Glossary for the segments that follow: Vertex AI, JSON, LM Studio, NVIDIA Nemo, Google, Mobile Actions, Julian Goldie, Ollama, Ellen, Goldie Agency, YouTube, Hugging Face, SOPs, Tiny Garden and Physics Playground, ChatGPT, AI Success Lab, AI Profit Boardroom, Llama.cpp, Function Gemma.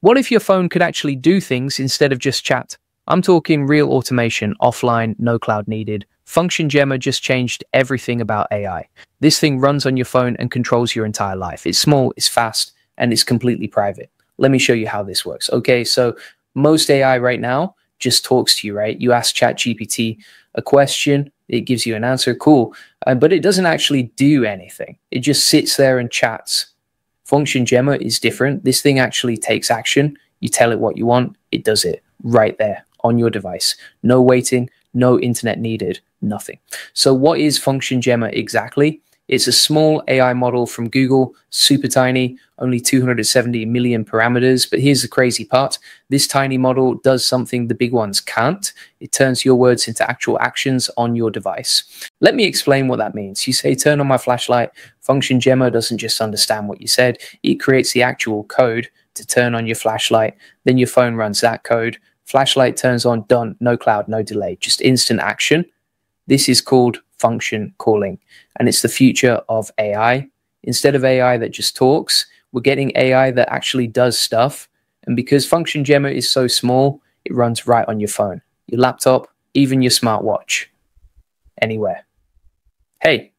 What if your phone could actually do things instead of just chat? I'm talking real automation, offline, no cloud needed. Function Gemma just changed everything about AI. This thing runs on your phone and controls your entire life. It's small, it's fast, and it's completely private. Let me show you how this works. Okay, so most AI right now just talks to you, right? You ask ChatGPT a question, it gives you an answer, cool. But it doesn't actually do anything. It just sits there and chats. Function Gemma is different. This thing actually takes action. You tell it what you want, it does it right there on your device. No waiting, no internet needed. Nothing. So what is Function Gemma exactly? It's a small AI model from Google, super tiny, only 270 million parameters. But here's the crazy part. This tiny model does something the big ones can't. It turns your words into actual actions on your device. Let me explain what that means. You say, turn on my flashlight. Function Gemma doesn't just understand what you said. It creates the actual code to turn on your flashlight. Then your phone runs that code. Flashlight turns on, done, no cloud, no delay, just instant action. This is called function calling, and it's the future of AI. Instead of AI that just talks, we're getting AI that actually does stuff. And because Function Gemma is so small, it runs right on your phone, your laptop, even your smartwatch, anywhere. Hey,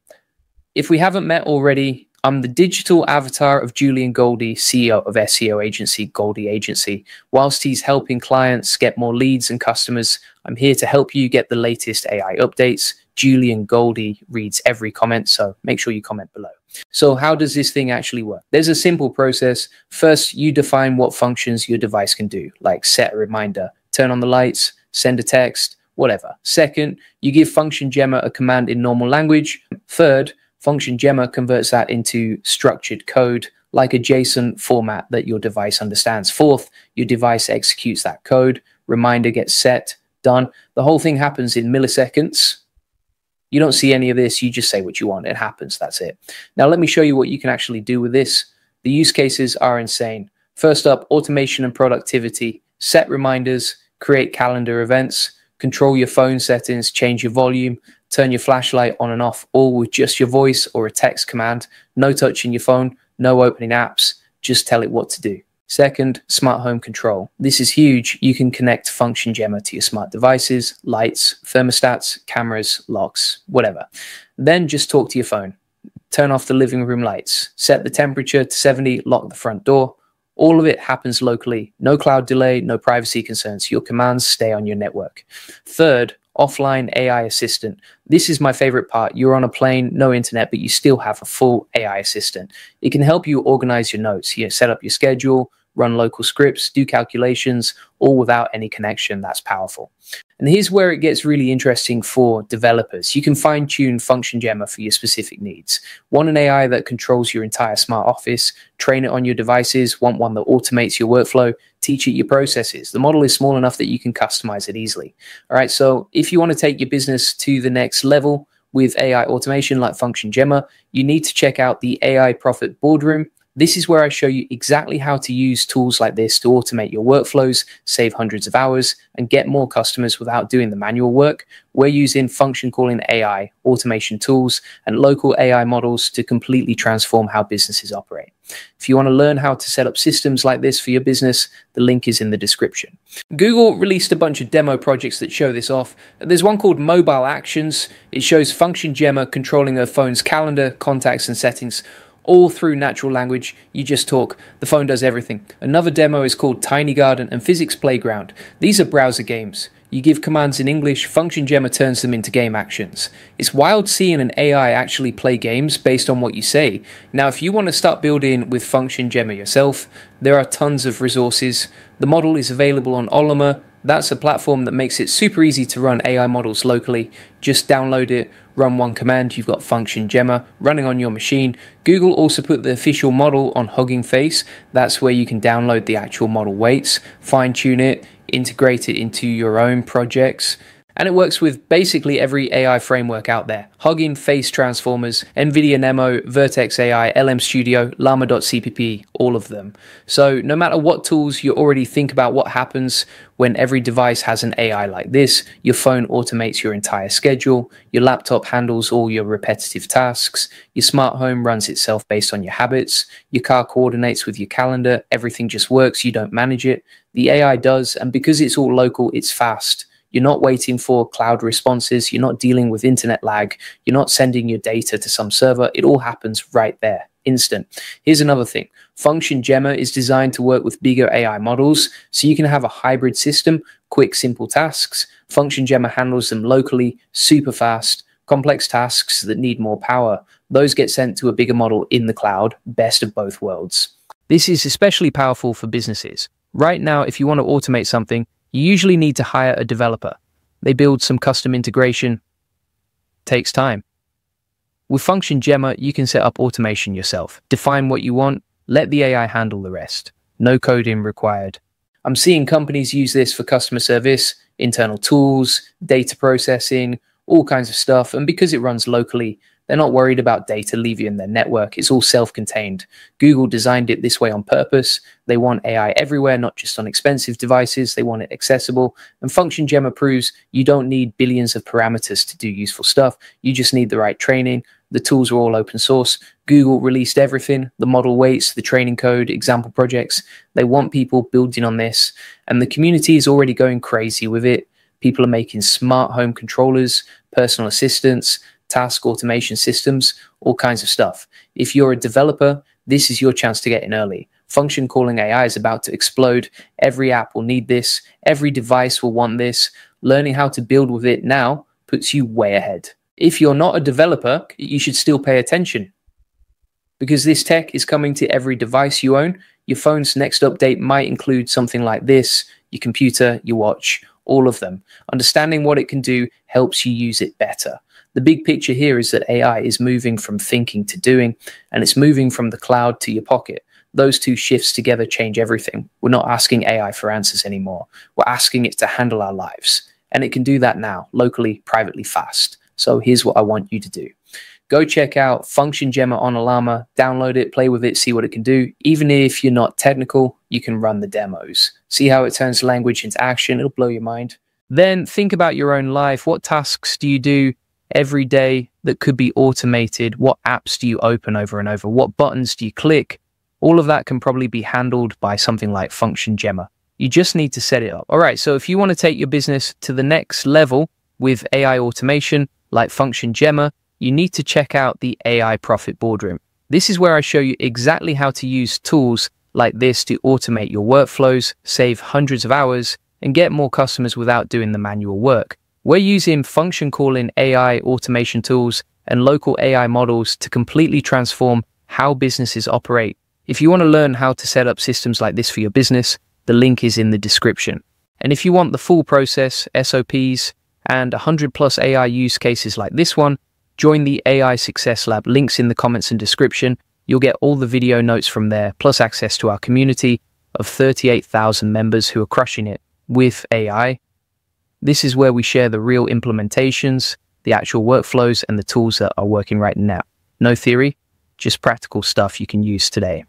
if we haven't met already, I'm the digital avatar of Julian Goldie, CEO of SEO agency Goldie Agency. Whilst he's helping clients get more leads and customers, I'm here to help you get the latest AI updates. Julian Goldie reads every comment, so make sure you comment below. So how does this thing actually work? There's a simple process. First, you define what functions your device can do, like set a reminder, turn on the lights, send a text, whatever. Second, you give Function Gemma a command in normal language. Third, Function Gemma converts that into structured code, like a JSON format that your device understands. Fourth, your device executes that code, reminder gets set, done. The whole thing happens in milliseconds. You don't see any of this, you just say what you want, it happens, that's it. Now let me show you what you can actually do with this. The use cases are insane. First up, automation and productivity, set reminders, create calendar events, control your phone settings, change your volume, turn your flashlight on and off, all with just your voice or a text command. No touching your phone, no opening apps, just tell it what to do. Second, smart home control. This is huge. You can connect Function Gemma to your smart devices, lights, thermostats, cameras, locks, whatever. Then just talk to your phone. Turn off the living room lights, set the temperature to 70, lock the front door. All of it happens locally. No cloud delay, no privacy concerns. Your commands stay on your network. Third, offline AI assistant. This is my favorite part. You're on a plane, no internet, but you still have a full AI assistant. It can help you organize your notes, set up your schedule, run local scripts, do calculations, all without any connection. That's powerful. And here's where it gets really interesting for developers. You can fine-tune Function Gemma for your specific needs. Want an AI that controls your entire smart office, train it on your devices, want one that automates your workflow, teach it your processes. The model is small enough that you can customize it easily. All right, so if you want to take your business to the next level with AI automation like Function Gemma, you need to check out the AI Profit Boardroom. This is where I show you exactly how to use tools like this to automate your workflows, save hundreds of hours, and get more customers without doing the manual work. We're using function calling AI, automation tools, and local AI models to completely transform how businesses operate. If you want to learn how to set up systems like this for your business, the link is in the description. Google released a bunch of demo projects that show this off. There's one called Mobile Actions. It shows Function Gemma controlling her phone's calendar, contacts, and settings, all through natural language. You just talk, the phone does everything. Another demo is called Tiny Garden and Physics Playground. These are browser games. You give commands in English, Function Gemma turns them into game actions. It's wild seeing an AI actually play games based on what you say. Now, if you want to start building with Function Gemma yourself, there are tons of resources. The model is available on Ollama. That's a platform that makes it super easy to run AI models locally. Just download it, run one command, you've got Function Gemma running on your machine. Google also put the official model on Hugging Face. That's where you can download the actual model weights, fine-tune it, integrate it into your own projects. and it works with basically every AI framework out there. Hugging Face transformers, NVIDIA Nemo, Vertex AI, LM Studio, Llama.cpp, all of them. So no matter what tools you already think about what happens when every device has an AI like this, your phone automates your entire schedule, your laptop handles all your repetitive tasks, your smart home runs itself based on your habits, your car coordinates with your calendar, everything just works, you don't manage it. The AI does, and because it's all local, it's fast. You're not waiting for cloud responses, you're not dealing with internet lag, you're not sending your data to some server, it all happens right there, instant. Here's another thing, Function Gemma is designed to work with bigger AI models, so you can have a hybrid system, quick, simple tasks. Function Gemma handles them locally, super fast. Complex tasks that need more power, those get sent to a bigger model in the cloud, best of both worlds. This is especially powerful for businesses. Right now, if you want to automate something, you usually need to hire a developer. They build some custom integration, takes time. With Function Gemma, you can set up automation yourself, define what you want, let the AI handle the rest. No coding required. I'm seeing companies use this for customer service, internal tools, data processing, all kinds of stuff. And because it runs locally, they're not worried about data leaving their network. It's all self-contained. Google designed it this way on purpose. They want AI everywhere, not just on expensive devices. They want it accessible. And Function Gemma proves you don't need billions of parameters to do useful stuff. You just need the right training. The tools are all open source. Google released everything, the model weights, the training code, example projects. They want people building on this. And the community is already going crazy with it. People are making smart home controllers, personal assistants, task automation systems, all kinds of stuff. If you're a developer, this is your chance to get in early. Function calling AI is about to explode. Every app will need this. Every device will want this. Learning how to build with it now puts you way ahead. If you're not a developer, you should still pay attention, because this tech is coming to every device you own. Your phone's next update might include something like this, your computer, your watch, all of them. Understanding what it can do helps you use it better. The big picture here is that AI is moving from thinking to doing, and it's moving from the cloud to your pocket. Those two shifts together change everything. We're not asking AI for answers anymore. We're asking it to handle our lives, and it can do that now, locally, privately, fast. So here's what I want you to do. Go check out Function Gemma on Ollama, download it, play with it, see what it can do. Even if you're not technical, you can run the demos. See how it turns language into action, it'll blow your mind. Then think about your own life. What tasks do you do every day that could be automated? What apps do you open over and over? What buttons do you click? All of that can probably be handled by something like Function Gemma. You just need to set it up. All right, so if you want to take your business to the next level with AI automation like Function Gemma, you need to check out the AI Profit Boardroom. This is where I show you exactly how to use tools like this to automate your workflows, save hundreds of hours, and get more customers without doing the manual work. We're using function calling AI automation tools and local AI models to completely transform how businesses operate. If you want to learn how to set up systems like this for your business, the link is in the description. And if you want the full process, SOPs, and 100+ AI use cases like this one, join the AI Success Lab, links in the comments and description. You'll get all the video notes from there, plus access to our community of 38,000 members who are crushing it with AI. This is where we share the real implementations, the actual workflows, and the tools that are working right now. No theory, just practical stuff you can use today.